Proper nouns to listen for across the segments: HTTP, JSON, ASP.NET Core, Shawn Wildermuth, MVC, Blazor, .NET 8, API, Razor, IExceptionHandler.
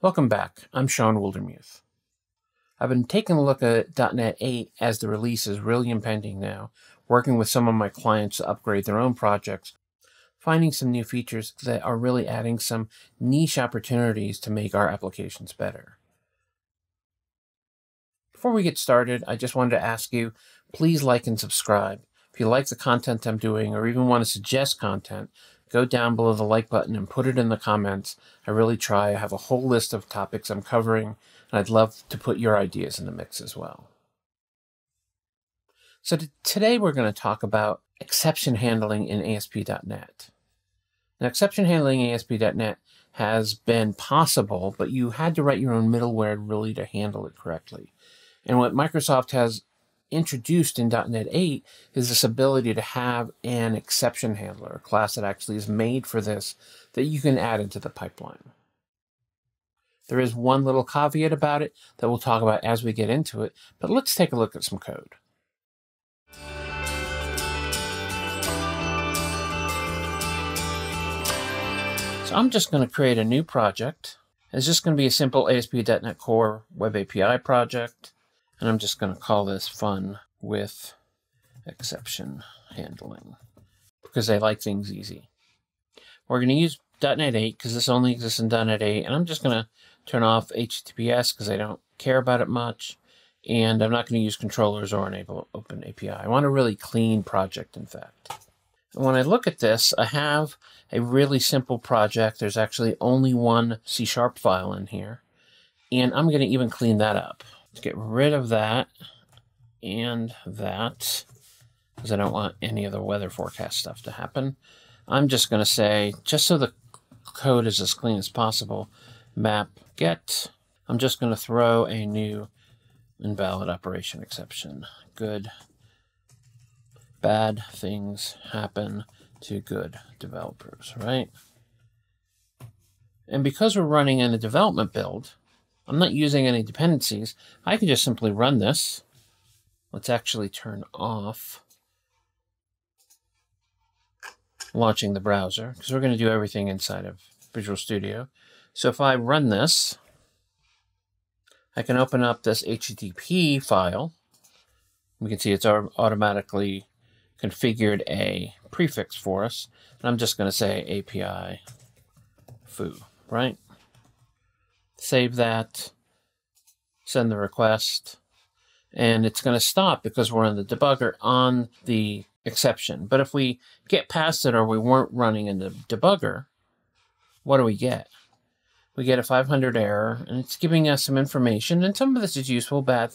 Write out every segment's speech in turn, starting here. Welcome back, I'm Shawn Wildermuth. I've been taking a look at .NET 8 as the release is really impending now, working with some of my clients to upgrade their own projects, finding some new features that are really adding some niche opportunities to make our applications better. Before we get started, I just wanted to ask you, please like and subscribe. If you like the content I'm doing or even want to suggest content, go down below the like button and put it in the comments. I really try. I have a whole list of topics I'm covering, and I'd love to put your ideas in the mix as well. So today we're going to talk about exception handling in ASP.NET. Now, exception handling in ASP.NET has been possible, but you had to write your own middleware really to handle it correctly. And what Microsoft has introduced in .NET 8 is this ability to have an exception handler, a class that actually is made for this, that you can add into the pipeline. There is one little caveat about it that we'll talk about as we get into it, but let's take a look at some code. So I'm just going to create a new project. It's just going to be a simple ASP.NET Core Web API project. And I'm just going to call this fun with exception handling because I like things easy. We're going to use .NET 8 because this only exists in .NET 8. And I'm just going to turn off HTTPS because I don't care about it much. And I'm not going to use controllers or enable open API. I want a really clean project, in fact. And when I look at this, I have a really simple project. There's actually only one C# file in here. And I'm going to even clean that up. Let's get rid of that and that, because I don't want any of the weather forecast stuff to happen. I'm just going to say, just so the code is as clean as possible, map get. I'm just going to throw a new invalid operation exception. Good, bad things happen to good developers, right? And because we're running in a development build, I'm not using any dependencies. I can just simply run this. Let's actually turn off launching the browser because we're going to do everything inside of Visual Studio. So if I run this, I can open up this HTTP file. We can see it's automatically configured a prefix for us. And I'm just going to say API foo, right? Save that, send the request, and it's going to stop because we're in the debugger on the exception. But if we get past it or we weren't running in the debugger, what do we get? We get a 500 error, and it's giving us some information, and some of this is useful. Bad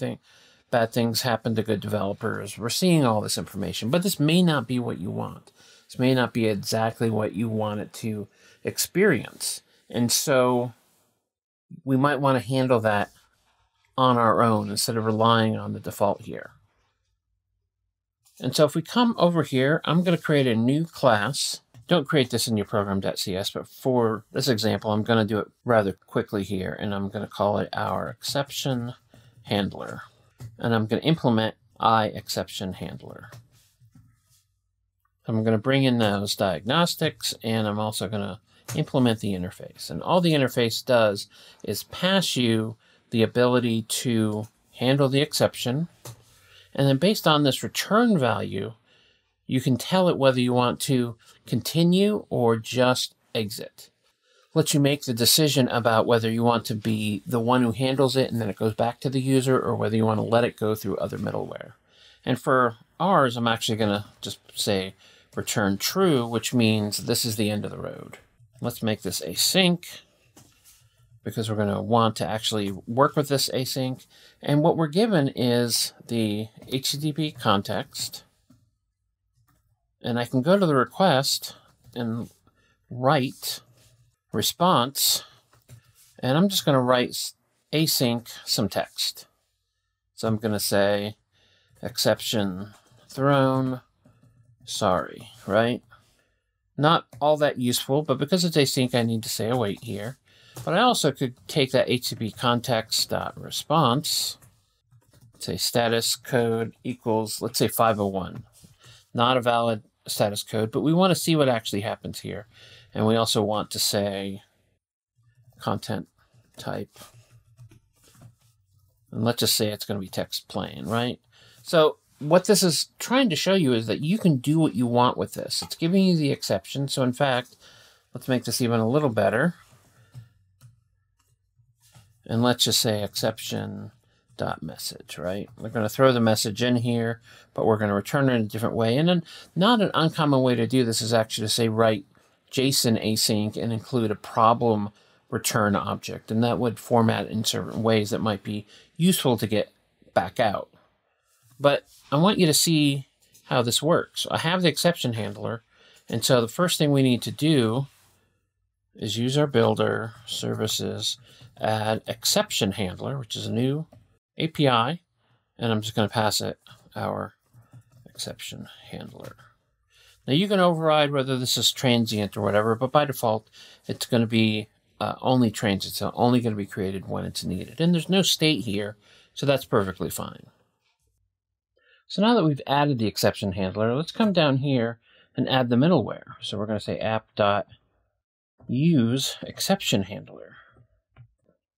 things happen to good developers. We're seeing all this information, but this may not be what you want. This may not be exactly what you want it to experience. And so we might want to handle that on our own instead of relying on the default here. And so if we come over here, I'm going to create a new class. Don't create this in your program.cs, but for this example, I'm going to do it rather quickly here, and I'm going to call it our exception handler. And I'm going to implement IExceptionHandler. I'm going to bring in those diagnostics, and I'm also going to implement the interface. And all the interface does is pass you the ability to handle the exception. And then based on this return value, you can tell it whether you want to continue or just exit. Let you make the decision about whether you want to be the one who handles it and then it goes back to the user, or whether you want to let it go through other middleware. And for ours, I'm actually going to just say return true, which means this is the end of the road. Let's make this async because we're going to want to actually work with this async. And what we're given is the HTTP context. And I can go to the request and write response. And I'm just going to write async some text. So I'm going to say exception thrown, sorry, right? Not all that useful, but because it's async, I need to say await here. But I also could take that HTTP context.response, say status code equals, let's say 501. Not a valid status code, but we want to see what actually happens here. And we also want to say content type. And let's just say it's going to be text plain, right? So what this is trying to show you is that you can do what you want with this. It's giving you the exception. So in fact, let's make this even a little better. And let's just say exception.message, right? We're going to throw the message in here, but we're going to return it in a different way. And then not an uncommon way to do this is actually to say write JSON async and include a problem return object. And that would format in certain ways that might be useful to get back out. But I want you to see how this works. I have the exception handler. And so the first thing we need to do is use our builder services, add exception handler, which is a new API, and I'm just going to pass it our exception handler. Now you can override whether this is transient or whatever, but by default, it's going to be only transient, so only going to be created when it's needed. And there's no state here, so that's perfectly fine. So now that we've added the exception handler, let's come down here and add the middleware. So we're going to say app.use exception handler.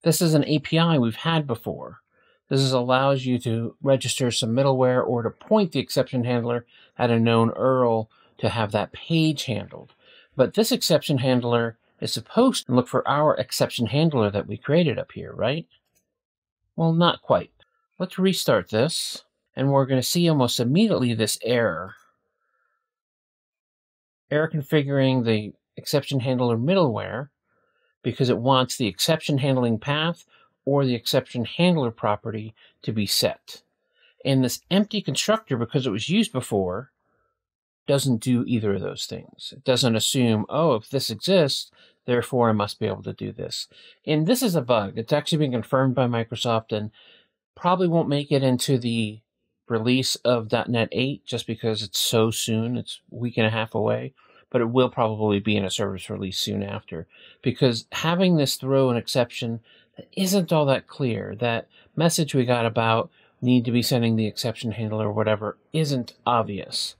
This is an API we've had before. This allows you to register some middleware or to point the exception handler at a known URL to have that page handled. But this exception handler is supposed to look for our exception handler that we created up here, right? Well, not quite. Let's restart this, and we're going to see almost immediately this error. Error configuring the exception handler middleware because it wants the exception handling path or the exception handler property to be set. And this empty constructor, because it was used before, doesn't do either of those things. It doesn't assume, oh, if this exists, therefore I must be able to do this. And this is a bug. It's actually been confirmed by Microsoft and probably won't make it into the release of .NET 8 just because it's so soon. It's a week and a half away, but it will probably be in a service release soon after, because having this throw an exception that isn't all that clear, that message we got about need to be sending the exception handler or whatever isn't obvious.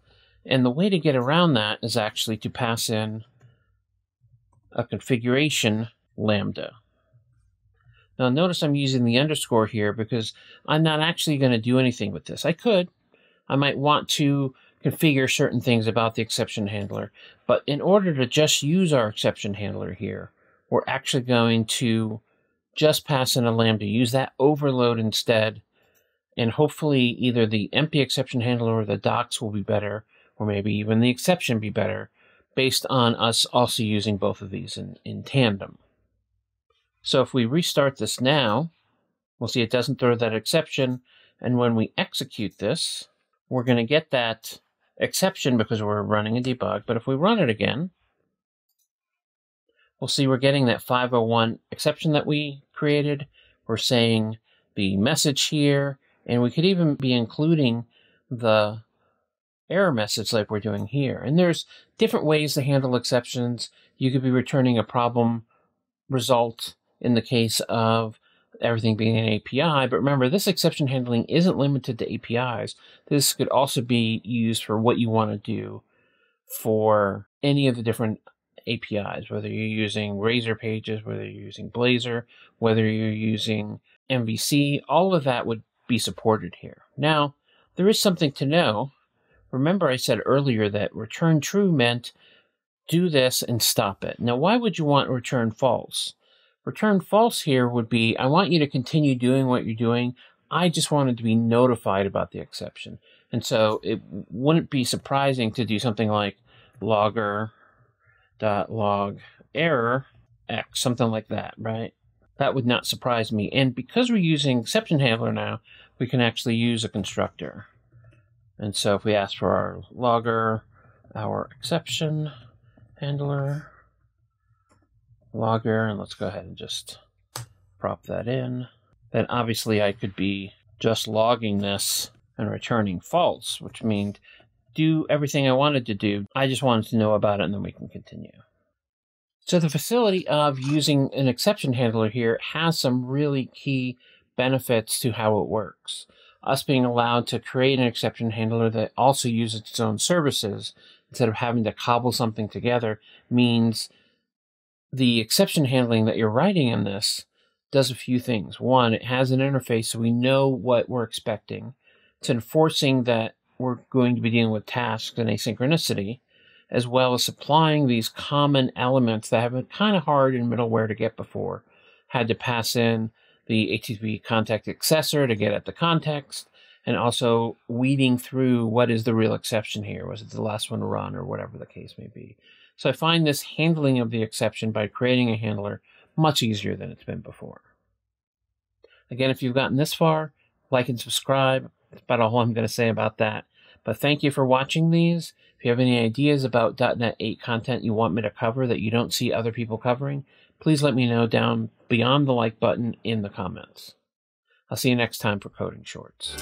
And the way to get around that is actually to pass in a configuration lambda. Now notice I'm using the underscore here because I'm not actually going to do anything with this. I could. I might want to configure certain things about the exception handler, but in order to just use our exception handler here, we're actually going to just pass in a lambda, use that overload instead, and hopefully either the empty exception handler or the docs will be better, or maybe even the exception be better, based on us also using both of these in tandem. So if we restart this now, we'll see it doesn't throw that exception. And when we execute this, we're going to get that exception because we're running a debug. But if we run it again, we'll see we're getting that 501 exception that we created. We're saying the message here, and we could even be including the error message like we're doing here. And there's different ways to handle exceptions. You could be returning a problem result in the case of everything being an API, but remember this exception handling isn't limited to APIs. This could also be used for what you want to do for any of the different APIs, whether you're using Razor pages, whether you're using Blazor, whether you're using MVC, all of that would be supported here. Now, there is something to know. Remember I said earlier that return true meant do this and stop it. Now, why would you want return false? Return false here would be, I want you to continue doing what you're doing. I just wanted to be notified about the exception. And so it wouldn't be surprising to do something like logger.log error X, something like that, right? That would not surprise me. And because we're using exception handler now, we can actually use a constructor. And so if we ask for our logger, our exception handler, logger, and let's go ahead and just prop that in. Then obviously I could be just logging this and returning false, which means do everything I wanted to do. I just wanted to know about it, and then we can continue. So the facility of using an exception handler here has some really key benefits to how it works. Us being allowed to create an exception handler that also uses its own services instead of having to cobble something together means the exception handling that you're writing in this does a few things. One, it has an interface so we know what we're expecting. It's enforcing that we're going to be dealing with tasks and asynchronicity, as well as supplying these common elements that have been kind of hard in middleware to get before. Had to pass in the HTTP context accessor to get at the context, and also weeding through what is the real exception here. Was it the last one to run or whatever the case may be? So I find this handling of the exception by creating a handler much easier than it's been before. Again, if you've gotten this far, like and subscribe. That's about all I'm going to say about that. But thank you for watching these. If you have any ideas about .NET 8 content you want me to cover that you don't see other people covering, please let me know down beyond the like button in the comments. I'll see you next time for Coding Shorts.